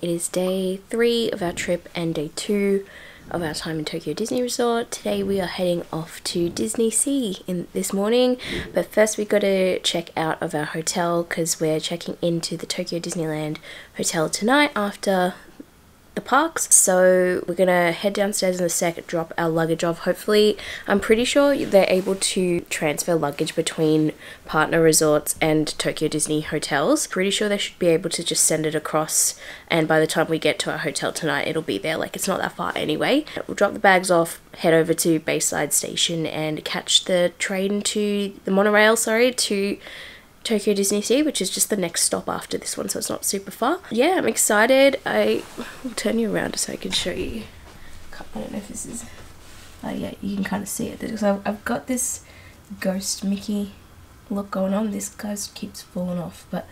It is day 3 of our trip and day 2 of our time in Tokyo Disney Resort. Today we are heading off to DisneySea this morning, but first we got to check out of our hotel because we're checking into the Tokyo Disneyland Hotel tonight after the parks. So we're gonna head downstairs in a sec, drop our luggage off. Hopefully, I'm pretty sure they're able to transfer luggage between partner resorts and Tokyo Disney hotels. Pretty sure they should be able to just send it across, and by the time we get to our hotel tonight it'll be there. Like, it's not that far anyway. We'll drop the bags off, head over to Bayside Station and catch the train to the monorail, sorry, to Tokyo DisneySea, which is just the next stop after this one, so it's not super far. Yeah, I'm excited. I will turn you around so I can show you. I don't know if this is... Oh yeah, you can kind of see it. Because I've got this ghost Mickey look going on. This ghost keeps falling off, but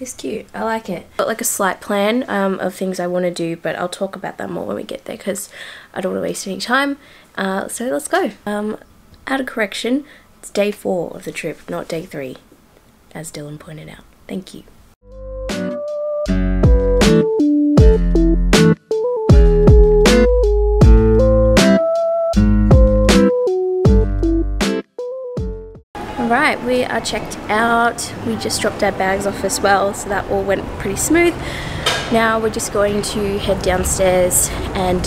it's cute. I like it. Got like a slight plan of things I want to do, but I'll talk about that more when we get there because I don't want to waste any time. So let's go. Out of correction. It's day 4 of the trip, not day 3, as Dylan pointed out. Thank you. Alright, we are checked out. We just dropped our bags off as well, so that all went pretty smooth. Now we're just going to head downstairs and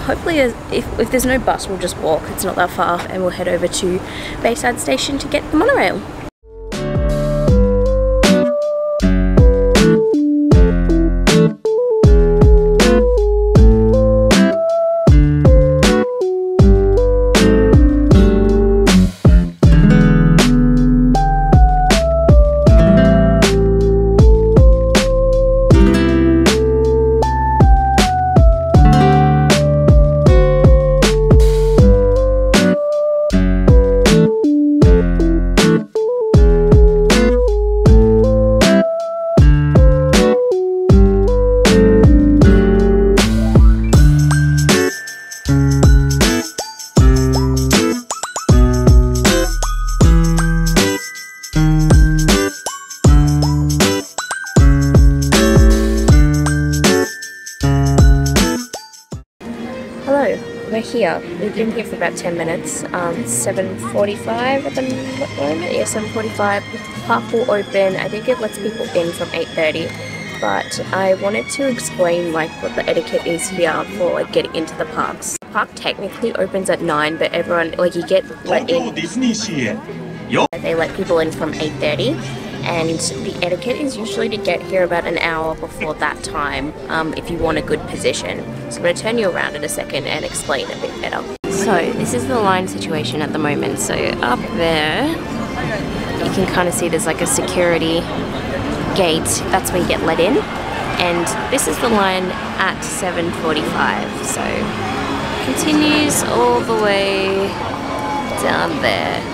hopefully, if there's no bus, we'll just walk. It's not that far, and we'll head over to Bayside Station to get the monorail. Here. We've been here for about 10 minutes. 7:45 at the moment. Yeah, 7:45. Park will open. I think it lets people in from 8:30. But I wanted to explain like what the etiquette is here for like getting into the parks. The park technically opens at 9, but everyone like you get let in. They let people in from 8:30, and the etiquette is usually to get here about an hour before that time if you want a good position. So I'm going to turn you around in a second and explain a bit better. So this is the line situation at the moment. So up there you can kind of see there's like a security gate. That's where you get let in, and this is the line at 7:45. So it continues all the way down there.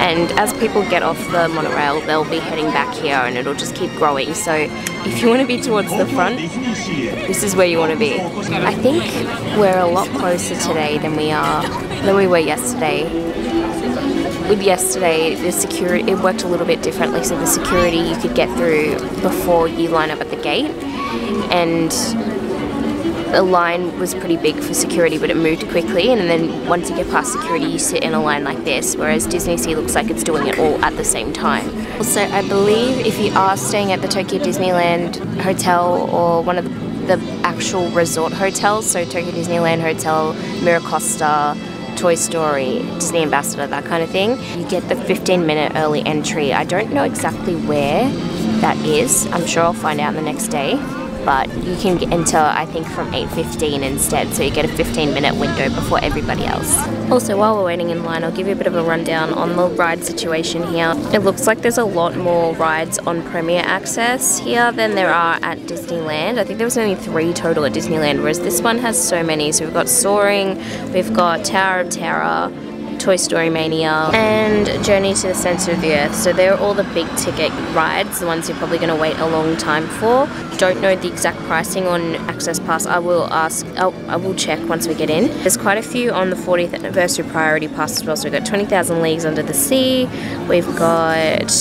And as people get off the monorail, they'll be heading back here and it'll just keep growing. So if you want to be towards the front, this is where you want to be. I think we're a lot closer today than we were yesterday. With yesterday, the security, it worked a little bit differently. So the security you could get through before you line up at the gate. And the line was pretty big for security, but it moved quickly, and then once you get past security you sit in a line like this, whereas DisneySea looks like it's doing it all at the same time. Also, I believe if you are staying at the Tokyo Disneyland Hotel or one of the actual resort hotels, so Tokyo Disneyland Hotel, MiraCosta, Toy Story, Disney Ambassador, that kind of thing, you get the 15-minute early entry. I don't know exactly where that is. I'm sure I'll find out the next day. but you can get into, I think, from 8:15 instead, so you get a 15-minute window before everybody else. Also, while we're waiting in line, I'll give you a bit of a rundown on the ride situation here. It looks like there's a lot more rides on Premier Access here than there are at Disneyland. I think there was only 3 total at Disneyland, whereas this one has so many. So we've got Soaring, we've got Tower of Terror, Toy Story Mania, and Journey to the Centre of the Earth. So they're all the big ticket rides, the ones you're probably going to wait a long time for. Don't know the exact pricing on Access Pass. I will ask, I will check once we get in. There's quite a few on the 40th anniversary priority pass as well. So we've got 20,000 Leagues Under the Sea, we've got,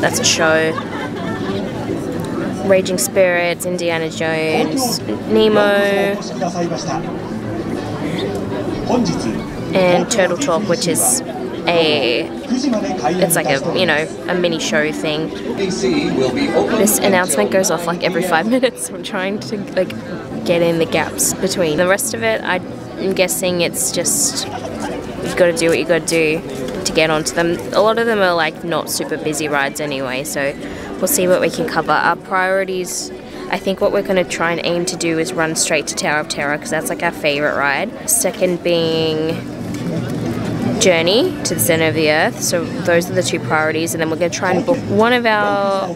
that's a show, Raging Spirits, Indiana Jones, Nemo, and Turtle Talk, which is it's like a, you know, a mini show thing. This announcement goes off like every 5 minutes. I'm trying to like get in the gaps between the rest of it. I'm guessing it's just you've got to do what you got to do to get onto them. A lot of them are like not super busy rides anyway, so we'll see what we can cover. Our priorities, I think what we're going to try and aim to do is run straight to Tower of Terror because that's like our favourite ride. Second being Journey to the Centre of the Earth, so those are the 2 priorities, and then we're going to try and book one of our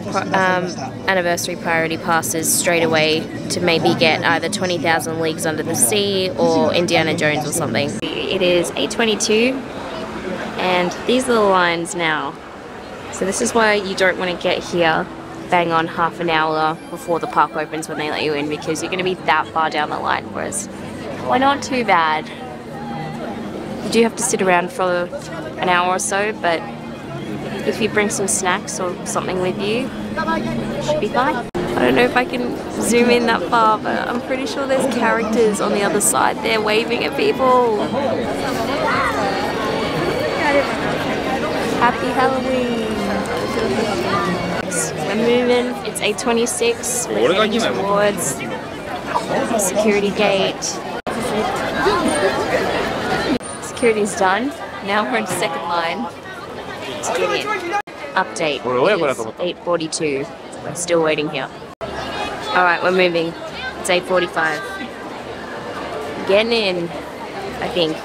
anniversary priority passes straight away to maybe get either 20,000 Leagues Under the Sea or Indiana Jones or something. It is 8:22 and these are the lines now, so this is why you don't want to get here bang on half an hour before the park opens when they let you in, because you're going to be that far down the line, whereas we're not too bad. You do have to sit around for an hour or so, but if you bring some snacks or something with you, it should be fine. I don't know if I can zoom in that far, but I'm pretty sure there's characters on the other side there waving at people. Happy Halloween! We're moving, it's 8:26, we're heading towards the security gate. Security's done, now we're in second line to get in. Update, it's 8:42, we're still waiting here. Alright, we're moving, it's 8:45. Getting in, I think.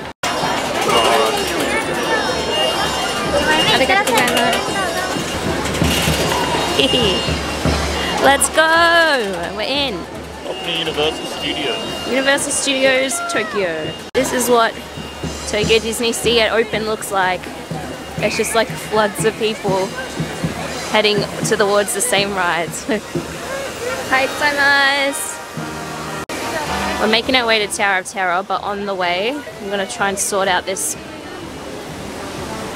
Let's go! We're in! Welcome to Universal Studios. Universal Studios, Tokyo. This is what Tokyo DisneySea at open looks like. It's just like floods of people heading towards the same rides. Hi, Taimas! We're making our way to Tower of Terror, but on the way, I'm going to try and sort out this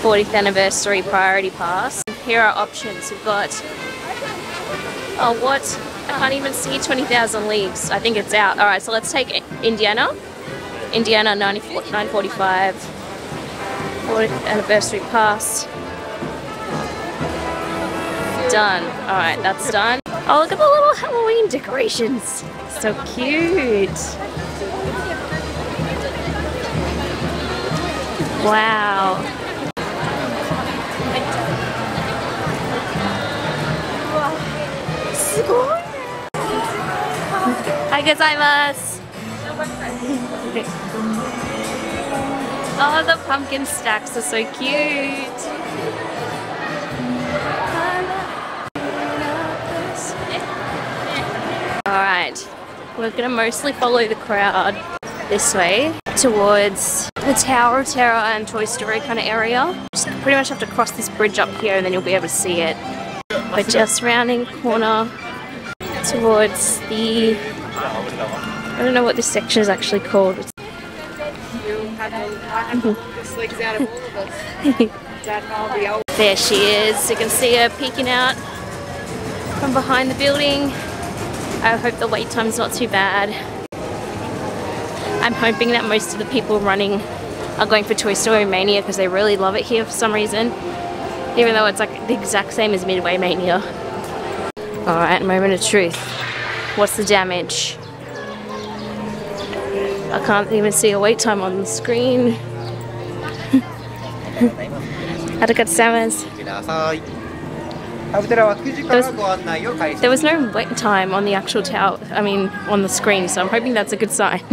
40th anniversary priority pass. Here are options. We've got... Oh, what? I can't even see 20,000 Leagues. I think it's out. Alright, so let's take Indiana. Indiana 9:45. 40th anniversary pass. Done. Alright, that's done. Oh, look at the little Halloween decorations. So cute. Wow. Hi, gozaimasu! Oh, the pumpkin stacks are so cute! Alright, we're gonna mostly follow the crowd this way towards the Tower of Terror and Toy Story kind of area. Just pretty much have to cross this bridge up here and then you'll be able to see it. We're just rounding the corner towards the... I don't know what this section is actually called. There she is. You can see her peeking out from behind the building. I hope the wait time's not too bad. I'm hoping that most of the people running are going for Toy Story Mania because they really love it here for some reason. Even though it's like the exact same as Midway Mania. Alright, moment of truth. What's the damage? I can't even see a wait time on the screen. Arigatou gozaimasu. There was no wait time on the actual tower, I mean on the screen, so I'm hoping that's a good sign.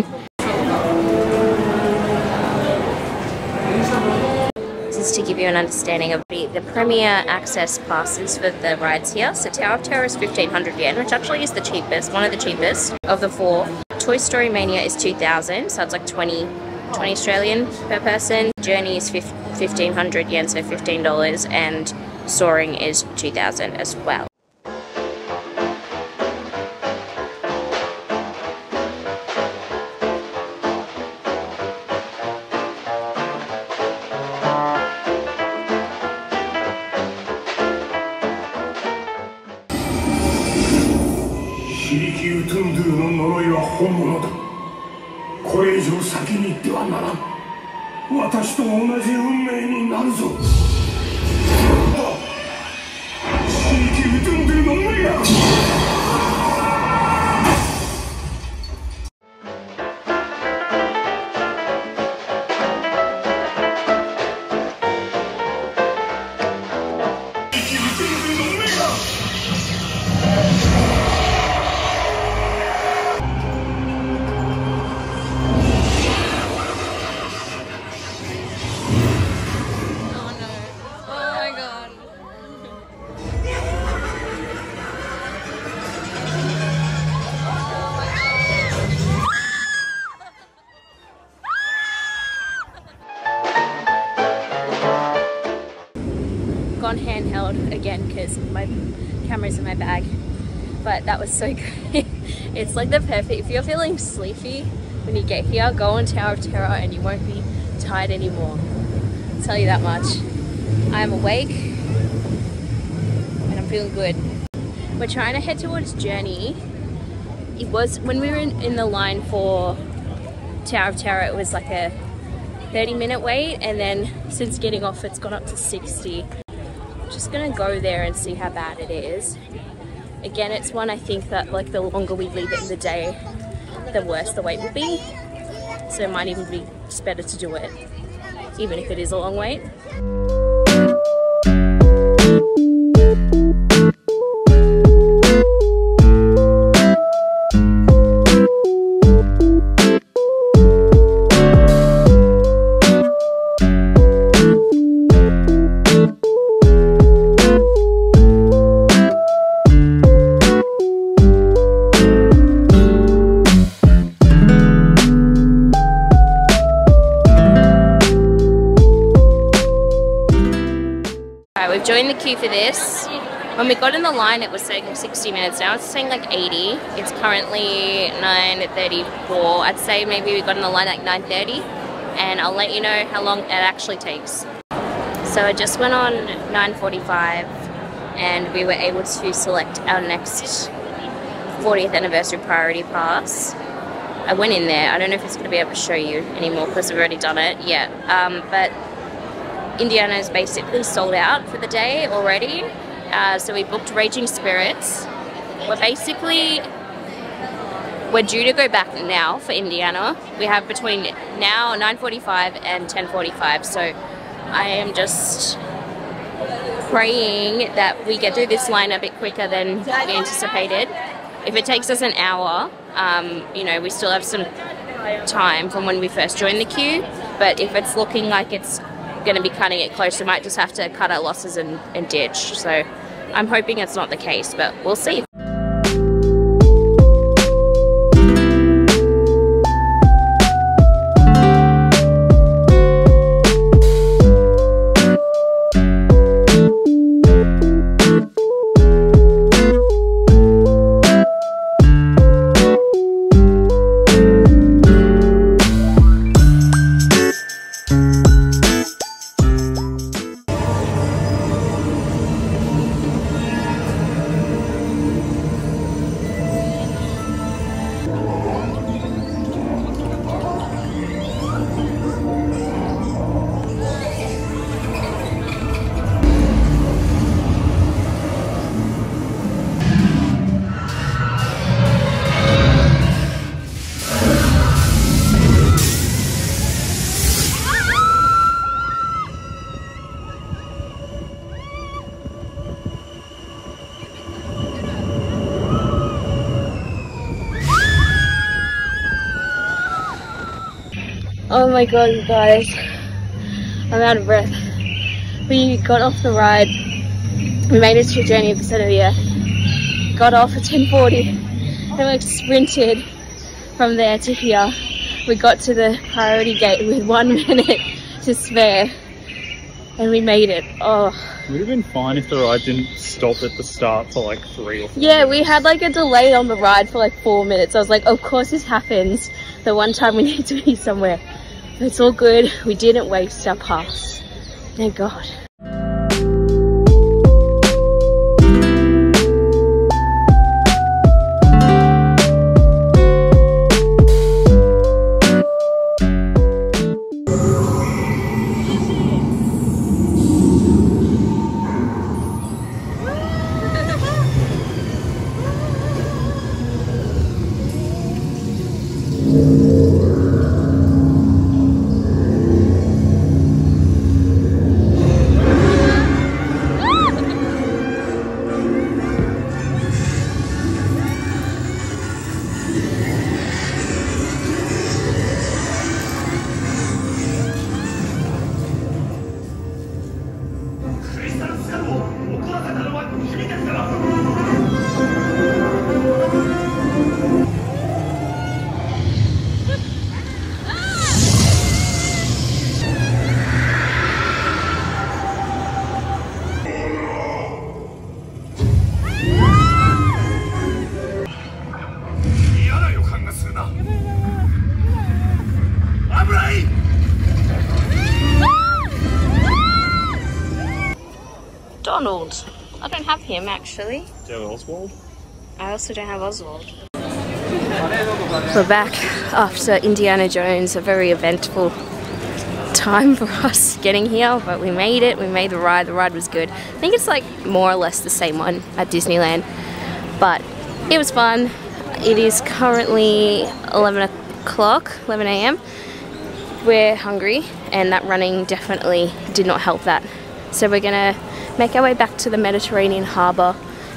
Just to give you an understanding of the premier access passes for the rides here. So Tower of Terror is 1,500 yen, which actually is the cheapest, one of the cheapest of the four. Toy Story Mania is 2,000, so it's like 20 Australian per person. Journey is 1,500 yen, so $15, and Soaring is 2,000 as well. Handheld again because my camera's in my bag, but that was so great. It's like the perfect, if you're feeling sleepy when you get here, go on Tower of Terror and you won't be tired anymore. I'll tell you that much. I'm awake and I'm feeling good. We're trying to head towards Journey. It was when we were in the line for Tower of Terror, it was like a 30-minute wait, and then since getting off it's gone up to 60. Just gonna go there and see how bad it is. Again, it's one I think that like the longer we leave it in the day, the worse the wait will be. So it might even be just better to do it, even if it is a long wait. Joined the queue for this. When we got in the line it was saying 60 minutes, now it's saying like 80. It's currently 9:34. I'd say maybe we got in the line like 9:30, and I'll let you know how long that actually takes. So I just went on 9:45 and we were able to select our next 40th anniversary priority pass. I went in there, I don't know if it's going to be able to show you anymore because we've already done it, yeah, but Indiana is basically sold out for the day already, so we booked Raging Spirits. We're due to go back now for Indiana. We have between now 9:45 and 10:45, so I am just praying that we get through this line a bit quicker than we anticipated. If it takes us an hour, you know, we still have some time from when we first joined the queue, but if it's looking like it's going to be cutting it close, we might just have to cut our losses and ditch. So I'm hoping it's not the case, but we'll see. Oh my god, you guys, I'm out of breath. We got off the ride, we made it to Journey to the Centre of the Earth, got off at 10:40, and we sprinted from there to here. We got to the priority gate with 1 minute to spare, and we made it. Oh, it would have been fine if the ride didn't stop at the start for like 3 or 4 yeah, minutes. We had like a delay on the ride for like 4 minutes. I was like, of course this happens, the one time we need to be somewhere. But it's all good, we didn't waste our pass, thank god. Donald. I don't have him actually. Do you have Oswald? I also don't have Oswald. We're back after Indiana Jones, a very eventful time for us getting here, but we made it, we made the ride was good. I think it's like more or less the same one at Disneyland, but it was fun. It is currently 11 a.m. We're hungry, and that running definitely did not help that. So we're gonna make our way back to the Mediterranean harbour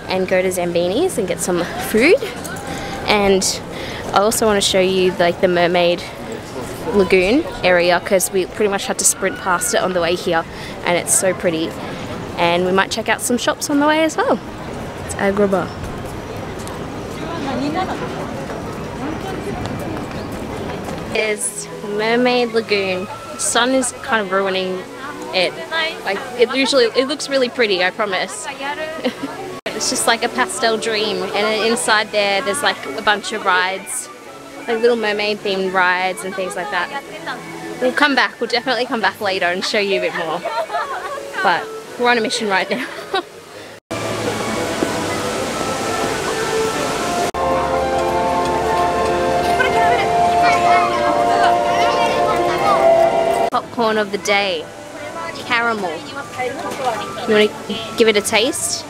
and go to Zambini's and get some food. And I also want to show you like the Mermaid Lagoon area, because we pretty much had to sprint past it on the way here, and it's so pretty. And we might check out some shops on the way as well. It's Agrabah. It's Mermaid Lagoon. The sun is kind of ruining it. Like, it looks really pretty, I promise. It's just like a pastel dream, and inside there's like a bunch of rides, like Little Mermaid themed rides and things like that. We'll come back, we'll definitely come back later and show you a bit more, but we're on a mission right now. Popcorn of the day. Caramel. You want to give it a taste?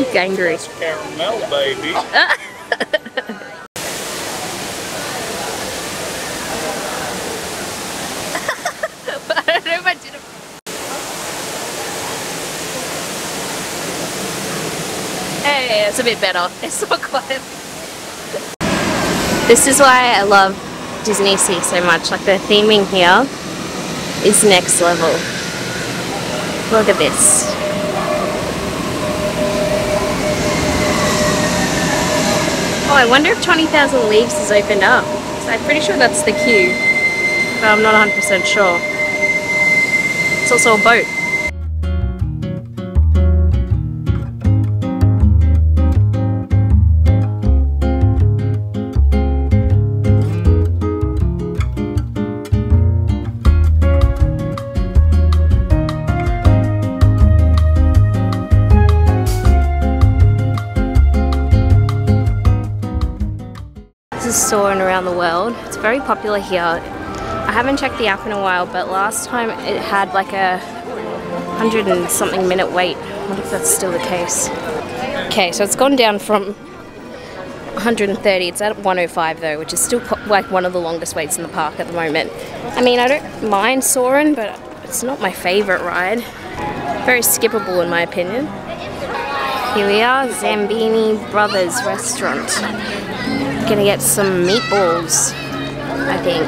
You're angry. It's caramel, baby. I don't know if I did it. Hey, it's a bit better. It's not quite. This is why I love DisneySea so much. Like, the theming here is next level. Look at this. Oh, I wonder if 20,000 Leagues has opened up. I'm pretty sure that's the queue, but I'm not 100% sure. It's also a boat. Soaring around the world. It's very popular here. I haven't checked the app in a while, but last time it had like a 100-something minute wait. I wonder if that's still the case. Okay, so it's gone down from 130, it's at 105 though, which is still like one of the longest waits in the park at the moment. I mean, I don't mind Soaring, but it's not my favorite ride. Very skippable in my opinion. Here we are, Zambini Brothers restaurant. Gonna get some meatballs, I think.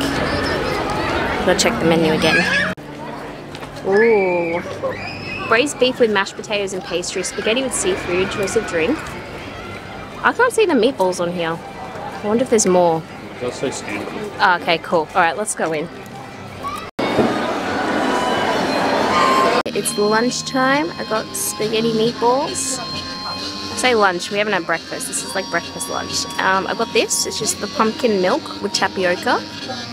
Gotta check the menu again. Ooh. Braised beef with mashed potatoes and pastry, spaghetti with seafood, choice of drink. I can't see the meatballs on here. I wonder if there's more. They'll say standard. Oh, okay, cool. Alright, let's go in. It's lunchtime. I got spaghetti meatballs. I say lunch, we haven't had breakfast. This is like breakfast lunch. I got this. It's just the pumpkin milk with tapioca.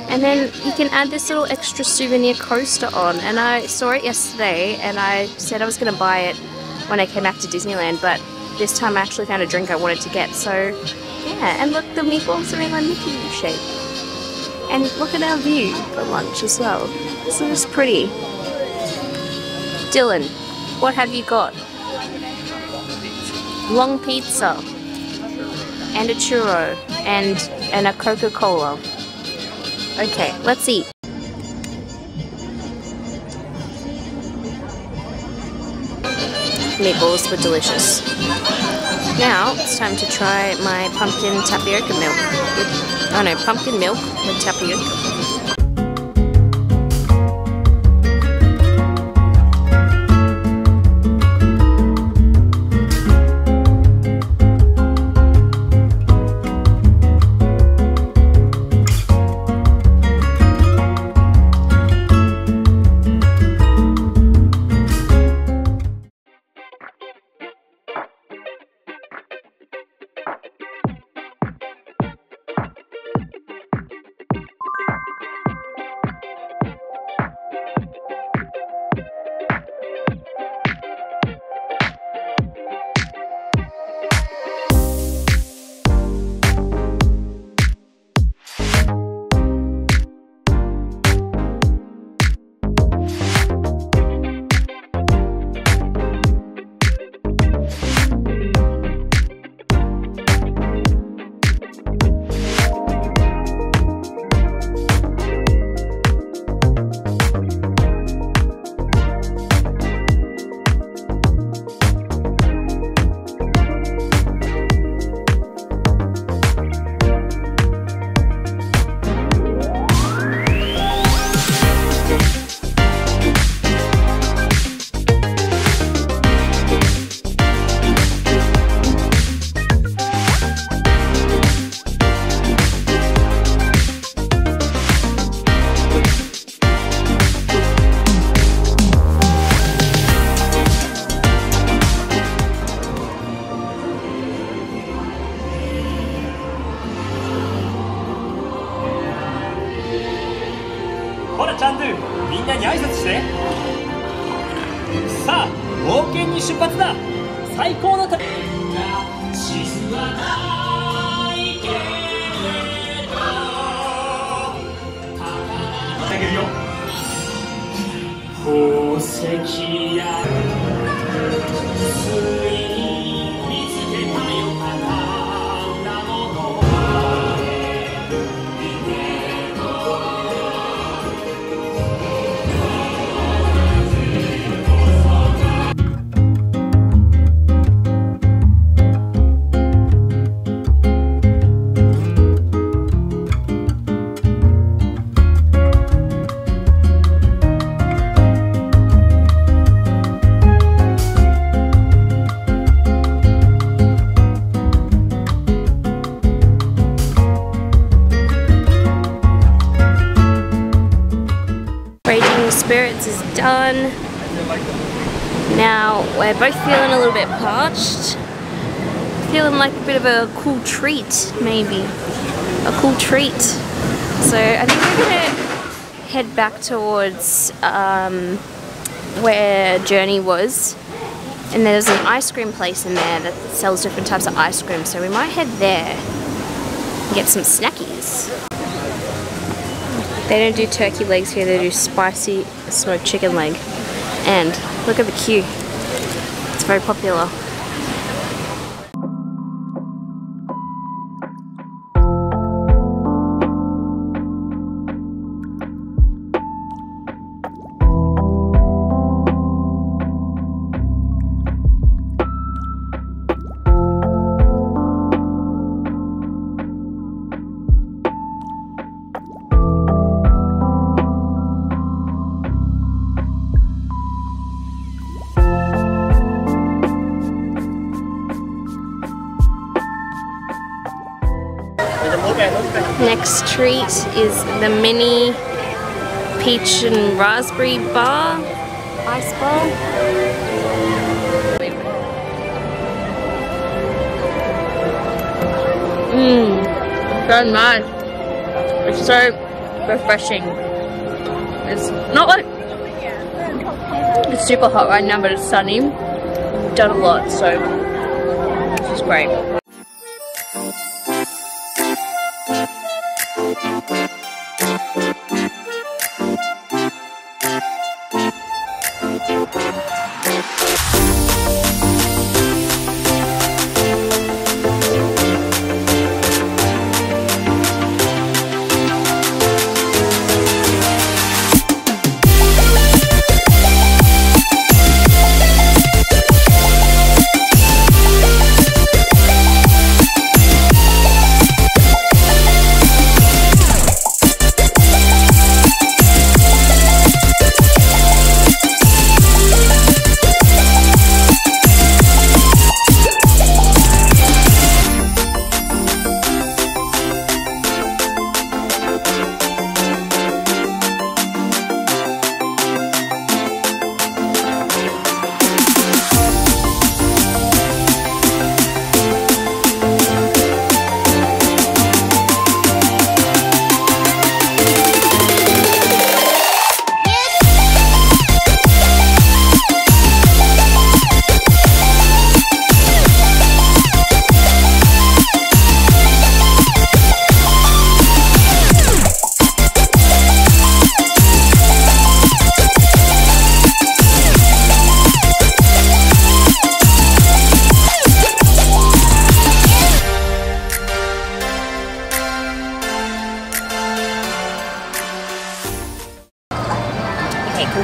And then you can add this little extra souvenir coaster on. And I saw it yesterday and I said I was going to buy it when I came back to Disneyland. But this time I actually found a drink I wanted to get. So yeah, and look, the meatballs are in my Mickey shape. And look at our view for lunch as well. This is pretty. Dylan, what have you got? Long pizza and a churro and a Coca-Cola. Okay, let's eat. Meatballs were delicious. Now it's time to try my pumpkin tapioca milk. Oh no, pumpkin milk with tapioca. Spirits is done. Now we're both feeling a little bit parched. Feeling like a bit of a cool treat, maybe. A cool treat. So I think we're gonna head back towards where Journey was. And there's an ice cream place in there that sells different types of ice cream. So we might head there and get some snackies. They don't do turkey legs here, they do spicy smoked chicken leg. And look at the queue. It's very popular. Next treat is the mini peach and raspberry bar, ice bar. Mmm, so nice. It's so refreshing. It's not like it's super hot right now, but it's sunny. We've done a lot, so it's just great.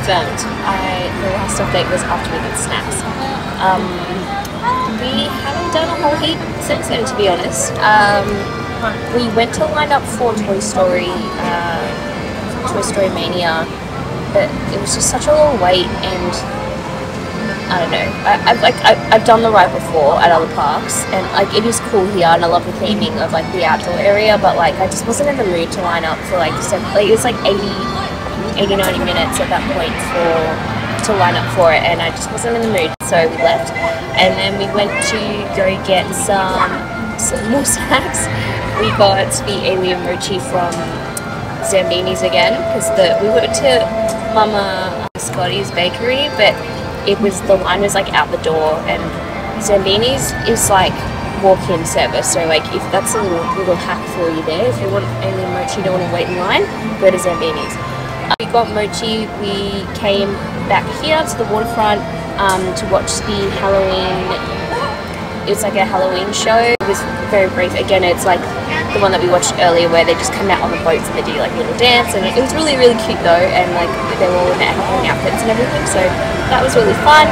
The last update was after we did snacks. We haven't done a whole heap since then, to be honest. We went to line up for Toy Story Mania, but it was just such a long wait, and I don't know. I've done the ride before at other parks, and like it is cool here, and I love the theming of like the outdoor area, but like I just wasn't in the mood to line up for like, it was like 80-90 minutes at that point to line up for it, and I just wasn't in the mood, so we left. And then we went to go get some more snacks. We got the Alien Mochi from Zambini's again, because we went to Mama Scotty's Bakery, but the line was like out the door, and Zambini's is like walk-in service, so like if that's a little hack for you there, if you want Alien Mochi, don't want to wait in line, go to Zambini's. We got mochi, we came back here to the waterfront to watch the Halloween, it's like a Halloween show. It was very brief, again it's like the one that we watched earlier where they just come out on the boats and they do like a little dance, and it was really really cute though, and like they were all in their Halloween outfits and everything, so that was really fun.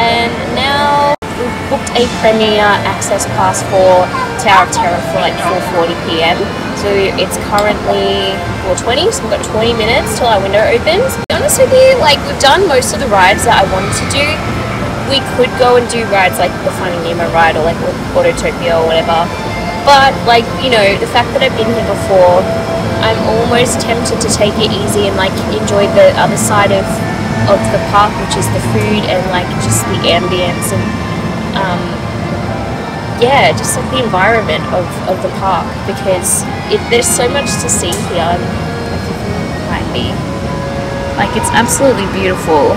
And now we've booked a premiere access pass for Tower of Terror for like 4:40 p.m. So it's currently 4:20, so we've got 20 minutes till our window opens. To be honest with you, like we've done most of the rides that I wanted to do. We could go and do rides like the Finding Nemo ride or like Autotopia or whatever. But like, you know, the fact that I've been here before, I'm almost tempted to take it easy and like enjoy the other side of the park, which is the food and like just the ambience and yeah, just like the environment of the park, because there's so much to see here, and I think it might be. Like, it's absolutely beautiful.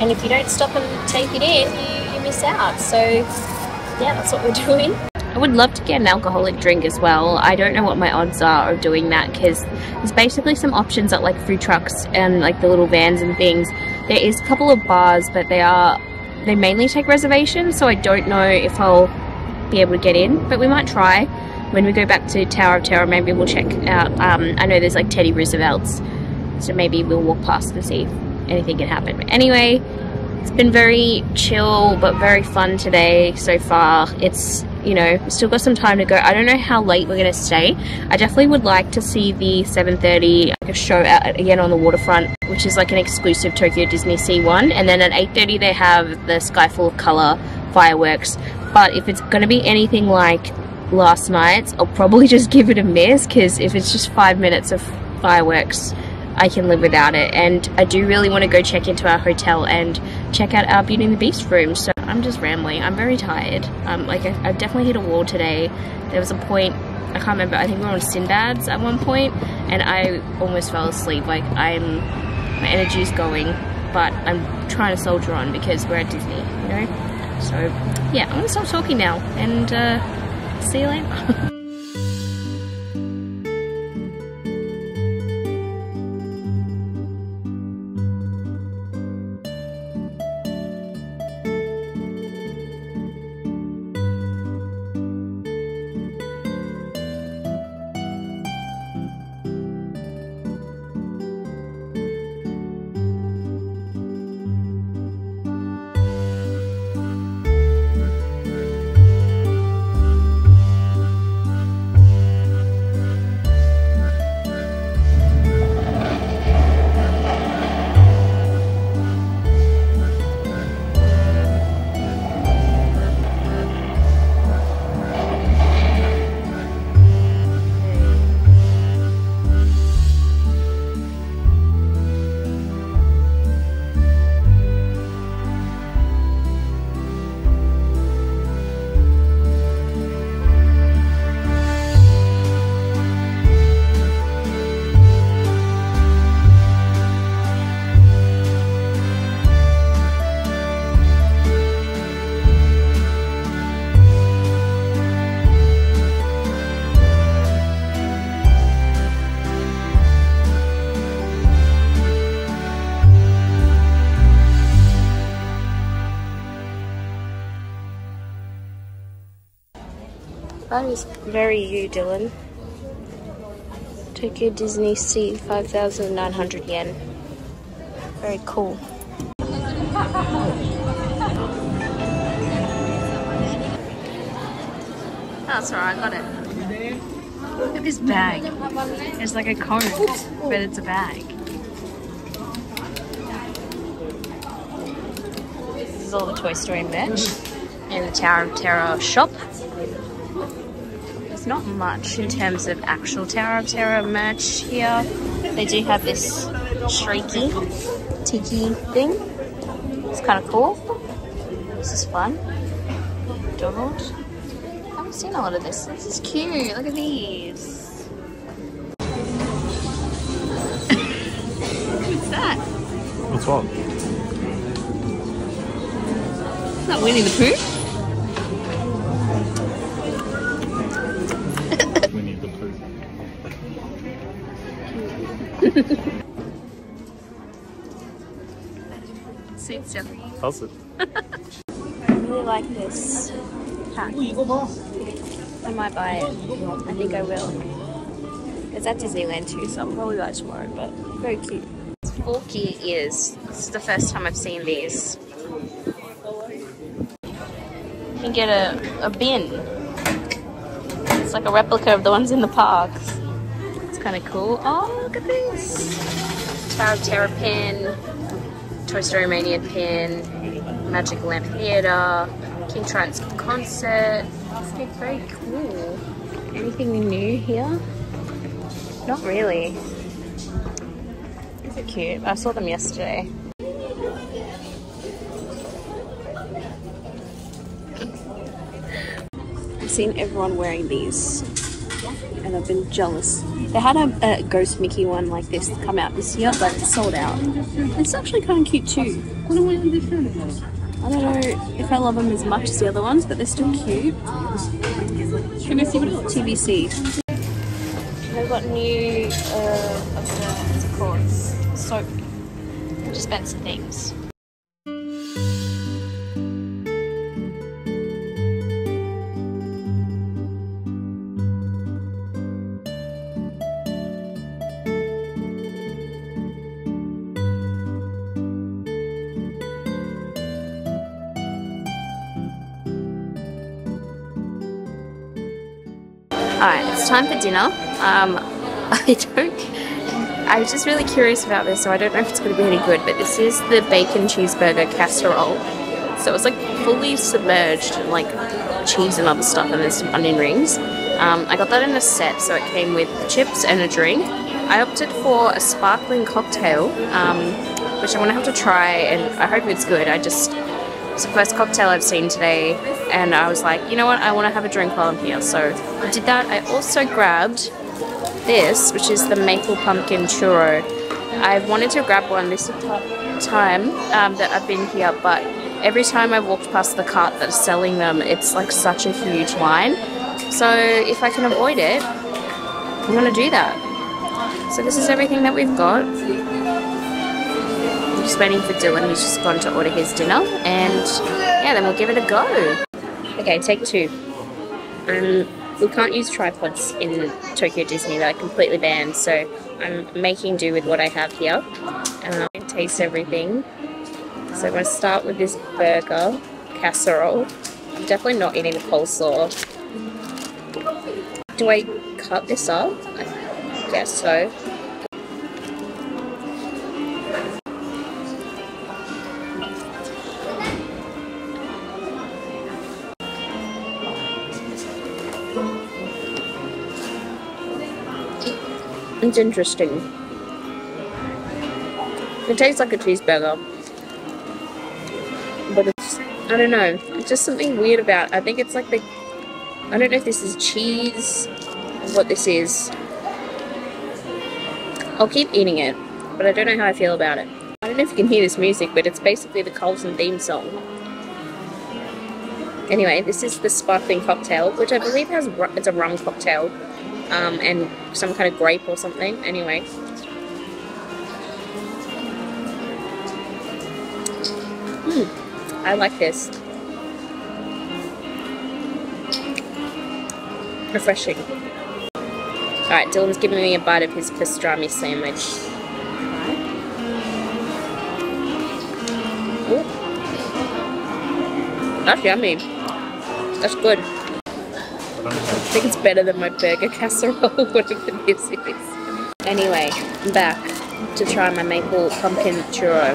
And if you don't stop and take it in, you miss out. So, yeah, that's what we're doing. I would love to get an alcoholic drink as well. I don't know what my odds are of doing that, because there's basically some options at like food trucks and like the little vans and things. There is a couple of bars, but they mainly take reservations, so I don't know if I'll be able to get in, but we might try. When we go back to Tower of Terror, maybe we'll check out, I know there's like Teddy Roosevelt's, so maybe we'll walk past and see if anything can happen. But anyway, it's been very chill, but very fun today so far. It's, you know, still got some time to go. I don't know how late we're gonna stay. I definitely would like to see the 7:30 show out again on the waterfront, which is like an exclusive Tokyo DisneySea one, and then at 8:30 they have the Sky Full of Color fireworks. But if it's gonna be anything like last night's. I'll probably just give it a miss, because if it's just 5 minutes of fireworks, I can live without it. And I do really want to go check into our hotel and check out our Beauty and the Beast room. So I'm just rambling. I'm very tired. I definitely hit a wall today. There was a point, I can't remember, I think we were on Sinbad's at one point, and I almost fell asleep. Like, my energy's going, but I'm trying to soldier on because we're at Disney, you know? So yeah, I'm gonna stop talking now, and see you later. That is very you, Dylan. Tokyo DisneySea, 5,900 yen. Very cool. That's alright, I got it. Look at this bag. It's like a coat, but it's a bag. This is all the Toy Story merch in the Tower of Terror shop. There's not much in terms of actual Tower of Terror merch here. They do have this shrieky tiki thing. It's kind of cool. This is fun. Donald. I haven't seen a lot of this. This is cute. Look at these. What's that? What's what? Is that Winnie the Pooh? Suits you. Awesome. I really like this pack. I might buy it. I think I will. It's at Disneyland too, so I'll probably buy it tomorrow, but very cute. It's forky ears. This is the first time I've seen these. You can get a bin. It's like a replica of the ones in the parks. Kind of cool. Oh, look at this! Tower of Terror pin, Toy Story Mania pin, Magic Lamp Theatre, King Triton's concert. It's very cool. Anything new here? Not really. These are cute. I saw them yesterday. I've seen everyone wearing these, and I've been jealous. They had a Ghost Mickey one like this come out this year, but it's sold out. It's actually kind of cute too. I don't know if I love them as much as the other ones, but they're still cute. Can I see what it's TBC? They've got new, what's it called? Soap dispenser things. Alright, it's time for dinner. I was just really curious about this, so I don't know if it's going to be any good, but this is the bacon cheeseburger casserole. So it's like fully submerged in like cheese and other stuff, and there's some onion rings. I got that in a set, so it came with chips and a drink. I opted for a sparkling cocktail, which I'm gonna have to try, and I hope it's good. It's the first cocktail I've seen today, and I was like, you know what, I want to have a drink while I'm here, so I did that. I also grabbed this, which is the maple pumpkin churro. I've wanted to grab one this time that I've been here, but every time I walked past the cart that's selling them, it's like such a huge line. So if I can avoid it, I'm gonna do that. So this is everything that we've got. Just waiting for Dylan, he's just gone to order his dinner, and yeah, then we'll give it a go. Okay, take two. We can't use tripods in Tokyo Disney, they're completely banned, so I'm making do with what I have here. I can taste everything. So I'm going to start with this burger casserole. I'm definitely not eating the coleslaw. Do I cut this up? I guess so. It's interesting. It tastes like a cheeseburger, but it's, I don't know, it's just something weird about it. I think it's like the, I don't know if this is cheese or what this is. I'll keep eating it, but I don't know how I feel about it. I don't know if you can hear this music, but it's basically the Carlton theme song. Anyway, this is the sparkling cocktail, which I believe has, it's a rum cocktail. And some kind of grape or something. Anyway, I like this. Refreshing. Alright, Dylan's giving me a bite of his pastrami sandwich. Ooh. That's yummy. That's good. I think it's better than my burger casserole, whatever this is. Anyway, I'm back to try my maple pumpkin churro.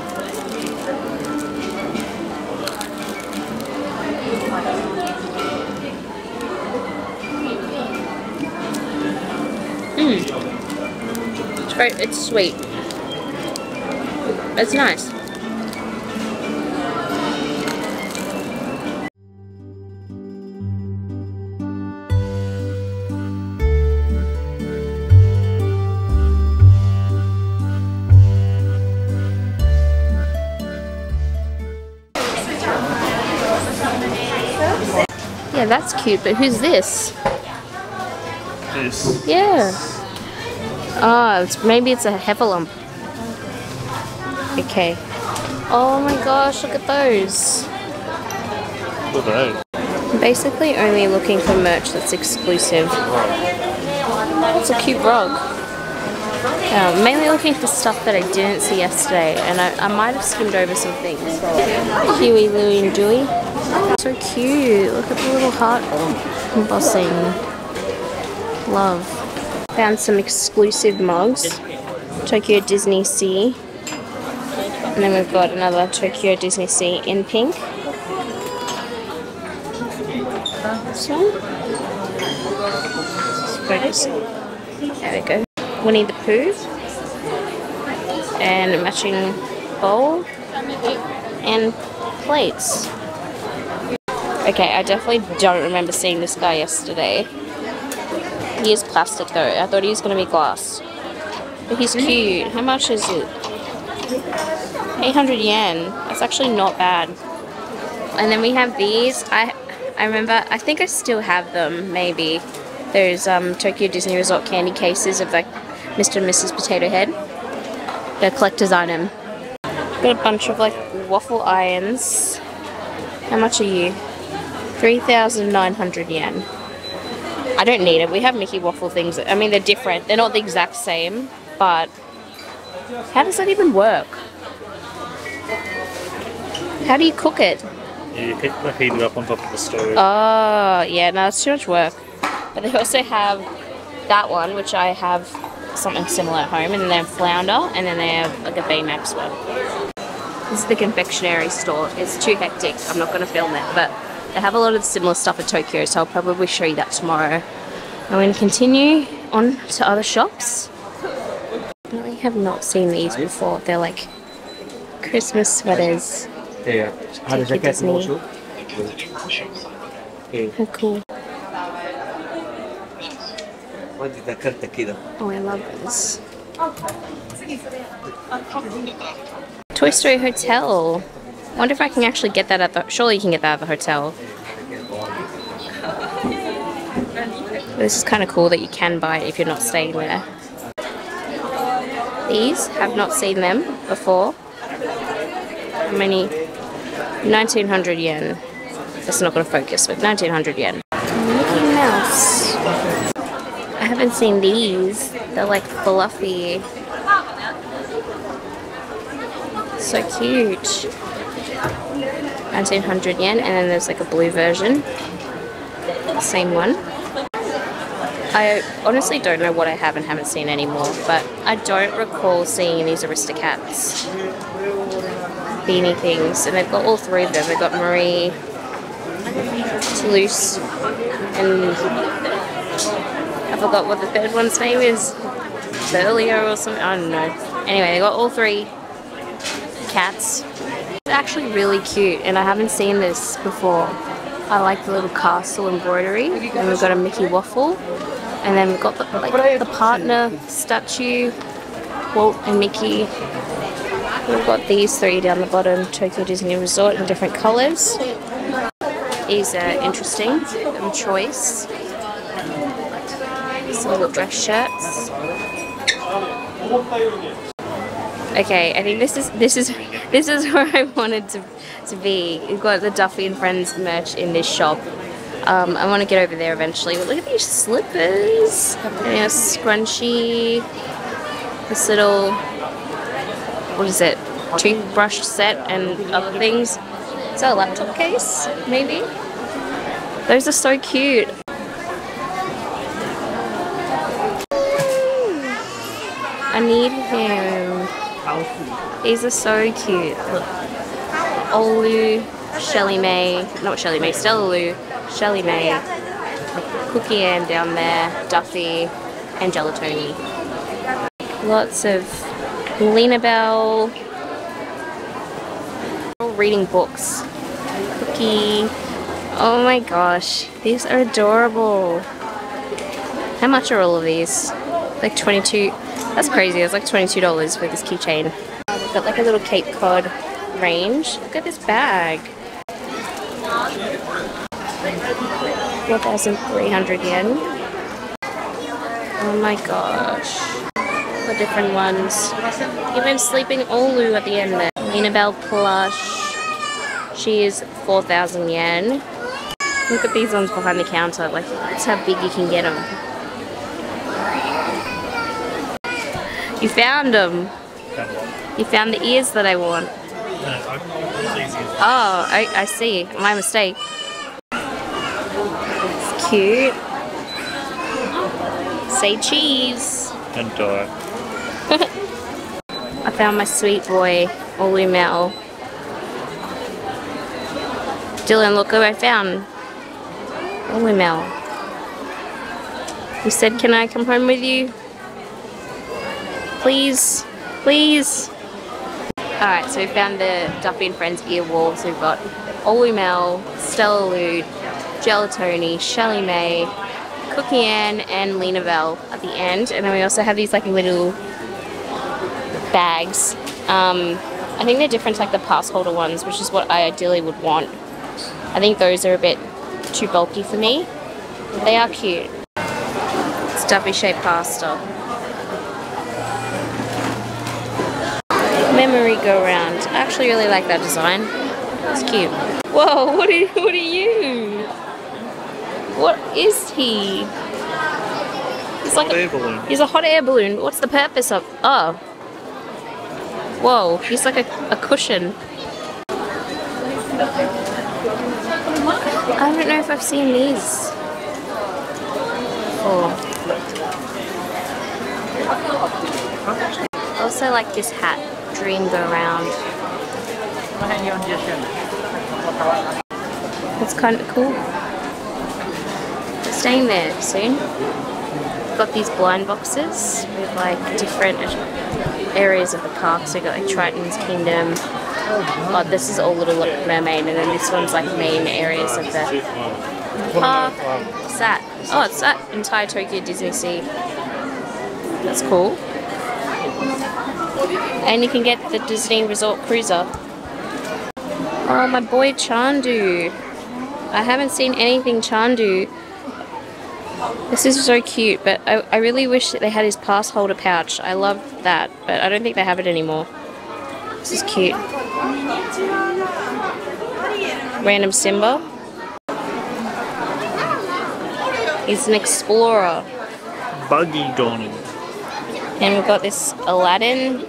It's very, it's sweet. It's nice. Yeah, that's cute, but who's this? This. Yeah. Oh, it's, maybe it's a heffalump. Okay. Oh my gosh, look at those. What are they? I'm basically only looking for merch that's exclusive. That's a cute rug. Mainly looking for stuff that I didn't see yesterday, and I might have skimmed over some things. Huey, Louie and Dewey. So cute, look at the little heart embossing. Love. Found some exclusive mugs. Tokyo DisneySea. And then we've got another Tokyo DisneySea in pink. This one. There we go. Winnie the Pooh. And a matching bowl. And plates. Okay, I definitely don't remember seeing this guy yesterday. He is plastic though. I thought he was going to be glass. But he's cute. How much is it? 800 yen. That's actually not bad. And then we have these. I remember, I think I still have them, maybe. Those Tokyo Disney Resort candy cases of like Mr. and Mrs. Potato Head. They're collector's item. Got a bunch of like waffle irons. How much are you? 3,900 yen. I don't need it. We have Mickey waffle things. I mean, they're different. They're not the exact same, but how does that even work? How do you cook it? You heat it up on top of the stove. Oh, yeah. No, that's too much work. But they also have that one, which I have something similar at home, and then they have flounder, and then they have like a Baymax one. This is the confectionery store. It's too hectic. I'm not going to film it, but they have a lot of similar stuff at Tokyo, so I'll probably show you that tomorrow. I'm going to continue on to other shops. Definitely have not seen these before. They're like Christmas sweaters. Yeah. How does that get Disney? How cool. Oh, I love this. Toy Story Hotel. I wonder if I can actually get that at the... Surely you can get that at the hotel. This is kind of cool that you can buy it if you're not staying there. These, have not seen them before. How many? 1900 yen. That's not going to focus, but 1900 yen. Mickey Mouse. I haven't seen these. They're like fluffy. So cute. 1900 yen, and then there's like a blue version. Same one. I honestly don't know what I have and haven't seen anymore, but I don't recall seeing these Aristocats beanie things, and they've got all three of them. They've got Marie, Toulouse, and I forgot what the third one's name is. Berlio or something, I don't know. Anyway, they got all three cats. It's actually really cute, and I haven't seen this before. I like the little castle embroidery, and we've got a Mickey waffle, and then we've got the, like, the partner statue, Walt and Mickey. We've got these three down the bottom, Tokyo Disney Resort in different colours. These are interesting, choice. Some little dress shirts. Okay, I think this is where I wanted to be. We've got the Duffy and Friends merch in this shop. I want to get over there eventually. But look at these slippers. And a scrunchie. This little, what is it? Toothbrush set and other things. Is that a laptop case? Maybe. Those are so cute. I need him. These are so cute. Look. Olu, Shelly Mae, not Shelly Mae, Stella Lou, Shelly Mae, Cookie Ann down there, Duffy, and Gelatoni. Lots of Linabel. All reading books. Cookie. Oh my gosh, these are adorable. How much are all of these? Like 22. That's crazy, it's like $22 for this keychain. We've got like a little Cape Cod range. Look at this bag. 1,300 yen. Oh my gosh. The different ones. Even Sleeping Olu at the end there. Linabel plush. She is 4,000 yen. Look at these ones behind the counter. Like, that's how big you can get them. You found them. You found the ears that I want. Oh, I see. My mistake. It's cute. Say cheese. And die. I found my sweet boy, Olumel. Dylan, look who I found. Olumel. He said, "Can I come home with you? Please, please." Alright, so we found the Duffy and Friends ear wall. So we've got Olumel, Stella Lou, Gelatoni, Shelly Mae, Cookie Ann, and Linabel at the end. And then we also have these like little bags. I think they're different to like the pass holder ones, which is what I ideally would want. I think those are a bit too bulky for me. They are cute. It's Duffy shaped pasta. Memory go round. I actually really like that design. It's cute. Whoa, what are you? What is he? He's like a, he's a hot air balloon. What's the purpose of? Oh. Whoa, he's like a cushion. I don't know if I've seen these. Oh. I also like this hat. Dream go round. It's kind of cool. We're staying there soon. We've got these blind boxes with like different areas of the park. So we've got like Triton's Kingdom. Oh, this is all Little Mermaid, and then this one's like main areas of the park. What's that? Oh, it's that entire Tokyo DisneySea. That's cool. And you can get the Disney Resort Cruiser. Oh, my boy Chandu. I haven't seen anything Chandu. This is so cute, but I really wish that they had his pass holder pouch. I love that, but I don't think they have it anymore. This is cute. Random Simba. He's an explorer. Buggy Donald. And we've got this Aladdin.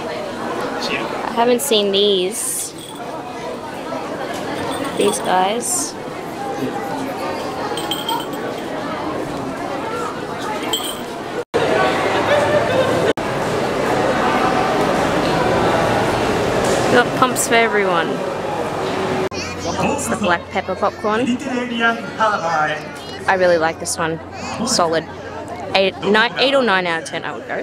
I haven't seen these. These guys. We've got pumps for everyone. It's the black pepper popcorn. I really like this one. Solid. 8 or 9 out of 10 I would go.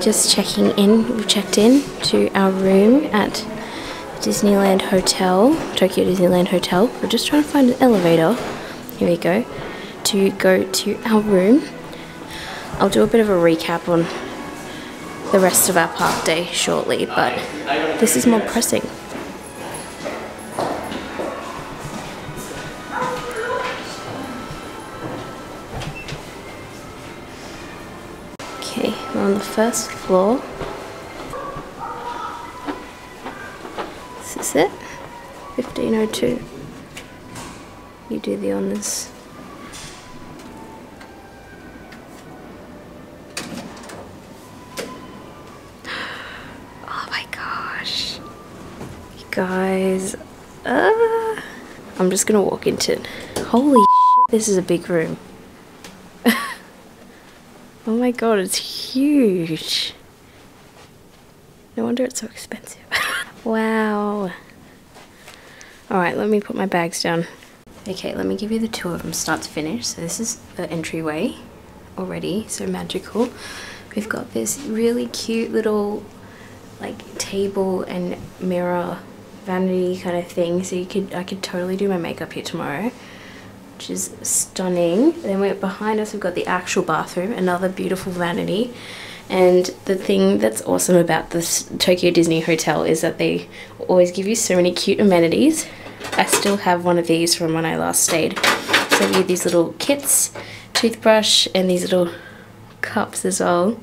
Just checking in, we've checked in to our room at Disneyland Hotel, Tokyo Disneyland Hotel. We're just trying to find an elevator, here we go, to go to our room. I'll do a bit of a recap on the rest of our park day shortly, but this is more pressing. On the first floor. 1502. You do the honours. Oh my gosh. You guys, I'm just gonna walk into it. Holy shit, this is a big room. Oh my god, it's huge. No wonder it's so expensive. Wow. Alright, let me put my bags down. Okay, let me give you the tour from start to finish. So this is the entryway already, so magical. We've got this really cute little like table and mirror vanity kind of thing. So I could totally do my makeup here tomorrow, which is stunning. And then we're behind us, we've got the actual bathroom, another beautiful vanity. And the thing that's awesome about this Tokyo Disney Hotel is that they always give you so many cute amenities. I still have one of these from when I last stayed. So we have these little kits, toothbrush, and these little cups as well.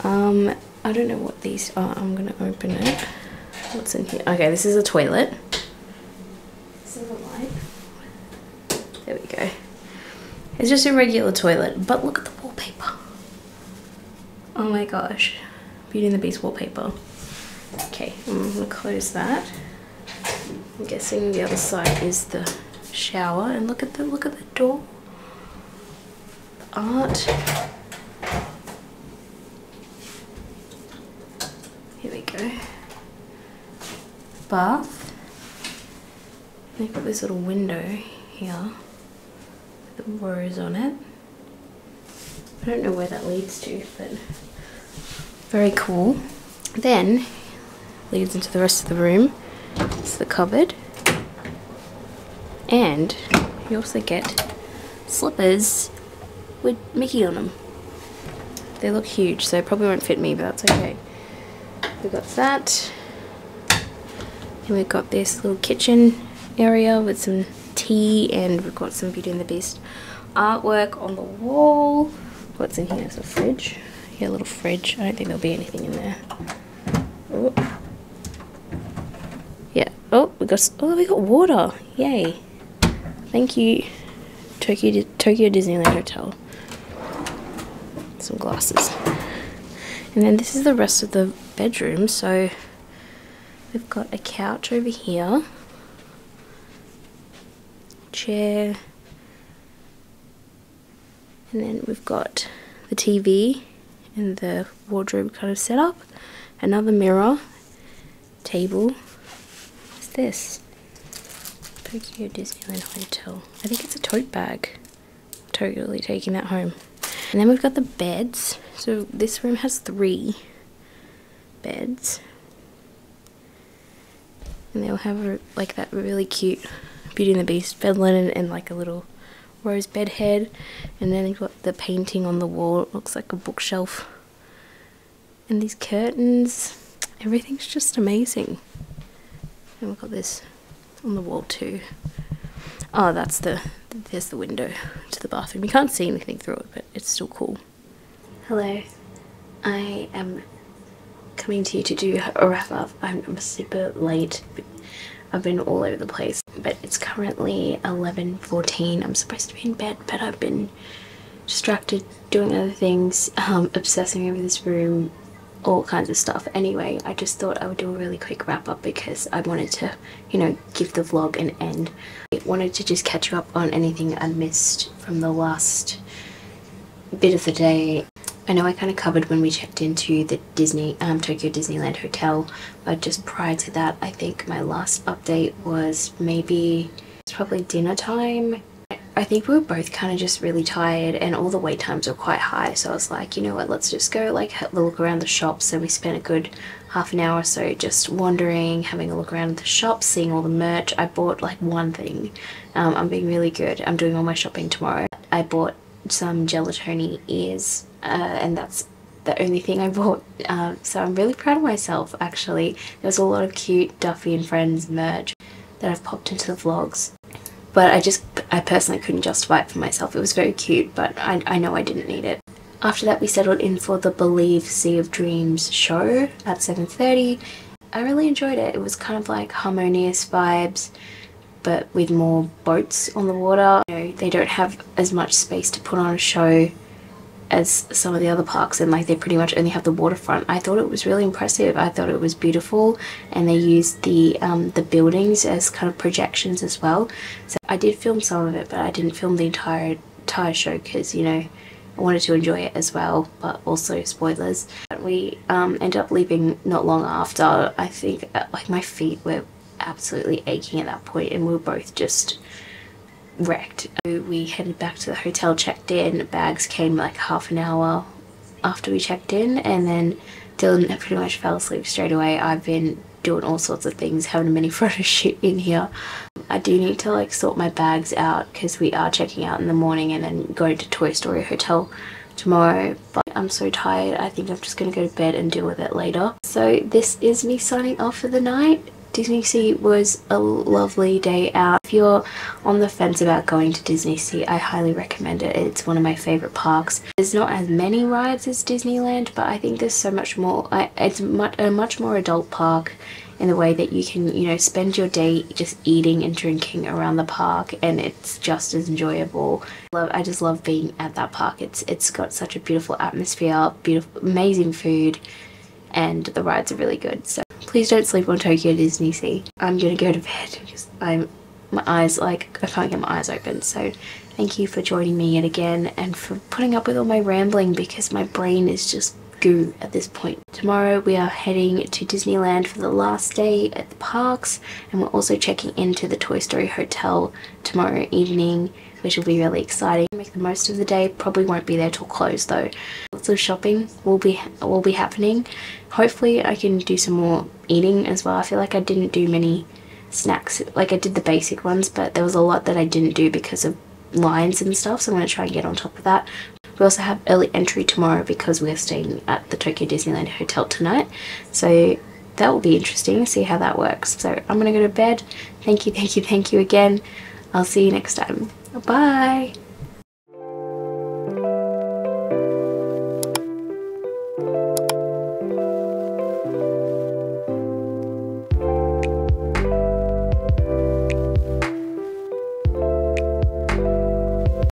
I don't know what these are. I'm gonna open it. What's in here? Okay, this is a toilet. This is a light. There we go. It's just a regular toilet, but look at the wallpaper. Oh my gosh. Beauty and the Beast wallpaper. Okay, I'm gonna close that. I'm guessing the other side is the shower, and look at the door. The art. Here we go. Bath. They've got this little window here with the rose on it. I don't know where that leads to, but very cool. Then leads into the rest of the room. It's the cupboard, and you also get slippers with Mickey on them. They look huge, so they probably won't fit me, but that's okay. We've got that, and we've got this little kitchen area with some tea, and we've got some Beauty and the Beast artwork on the wall. What's in here? It's a fridge. Yeah, a little fridge. I don't think there'll be anything in there. Oh. Oh, we got water. Yay. Thank you, Tokyo Disneyland Hotel. Some glasses. And then this is the rest of the bedroom. So we've got a couch over here. Chair. And then we've got the TV and the wardrobe kind of set up. Another mirror. Table. This Tokyo Disneyland Hotel. I think it's a tote bag. I'm totally taking that home. And then we've got the beds. So this room has 3 beds, and they'll have like that really cute Beauty and the Beast bed linen and like a little rose bed head. And then you've got the painting on the wall. It looks like a bookshelf. And these curtains. Everything's just amazing. And we've got this on the wall too. Oh, that's there's the window to the bathroom. You can't see anything through it, but it's still cool. Hello. I am coming to you to do a wrap up. I'm super late. I've been all over the place, but it's currently 11:14. I'm supposed to be in bed, but I've been distracted doing other things, obsessing over this room, all kinds of stuff. Anyway, I just thought I would do a really quick wrap up because I wanted to, you know, give the vlog an end. I wanted to just catch you up on anything I missed from the last bit of the day. I know I kind of covered when we checked into the Tokyo Disneyland Hotel, but just prior to that, I think my last update was probably dinner time. I think we were both kind of just really tired, and all the wait times were quite high, so I was like, you know what, let's just go like look around the shops. And we spent a good half an hour or so just wandering, having a look around the shops, seeing all the merch. I bought like one thing. I'm being really good. I'm doing all my shopping tomorrow. I bought some Gelatoni ears, and that's the only thing I bought, so I'm really proud of myself actually. There was a lot of cute Duffy and Friends merch that I've popped into the vlogs. But I personally couldn't justify it for myself. It was very cute, but I know I didn't need it. After that, we settled in for the Believe Sea of Dreams show at 7:30. I really enjoyed it. It was kind of like harmonious vibes, but with more boats on the water. You know, they don't have as much space to put on a show as some of the other parks, and like they pretty much only have the waterfront. I thought it was really impressive. I thought it was beautiful, and they used the buildings as kind of projections as well. So I did film some of it, but I didn't film the entire show because, you know, I wanted to enjoy it as well, but also spoilers. But we ended up leaving not long after. I think like my feet were absolutely aching at that point, and we were both just wrecked. So we headed back to the hotel, checked in, bags came like half an hour after we checked in, and then Dylan pretty much fell asleep straight away. I've been doing all sorts of things, having a mini photo shoot in here. I do need to like sort my bags out because we are checking out in the morning and then going to Toy Story Hotel tomorrow, but I'm so tired I think I'm just gonna go to bed and deal with it later. So this is me signing off for the night. DisneySea was a lovely day out. If you're on the fence about going to DisneySea, I highly recommend it. It's one of my favourite parks. There's not as many rides as Disneyland, but I think there's so much more. It's a much more adult park in the way that you can, you know, spend your day just eating and drinking around the park, and it's just as enjoyable. I just love being at that park. It's got such a beautiful atmosphere, beautiful, amazing food, and the rides are really good. So please don't sleep on Tokyo DisneySea. I'm gonna go to bed because I can't get my eyes open. So thank you for joining me yet again and for putting up with all my rambling because my brain is just goo at this point. Tomorrow we are heading to Disneyland for the last day at the parks, and we're also checking into the Toy Story Hotel tomorrow evening, which will be really exciting. Make the most of the day. Probably won't be there till close though. Lots of shopping will be happening. Hopefully I can do some more eating as well. I feel like I didn't do many snacks. Like I did the basic ones, but there was a lot that I didn't do because of lines and stuff, so I'm going to try and get on top of that. We also have early entry tomorrow because we're staying at the Tokyo Disneyland Hotel tonight, so that will be interesting, see how that works. So I'm going to go to bed. Thank you again. I'll see you next time. Bye!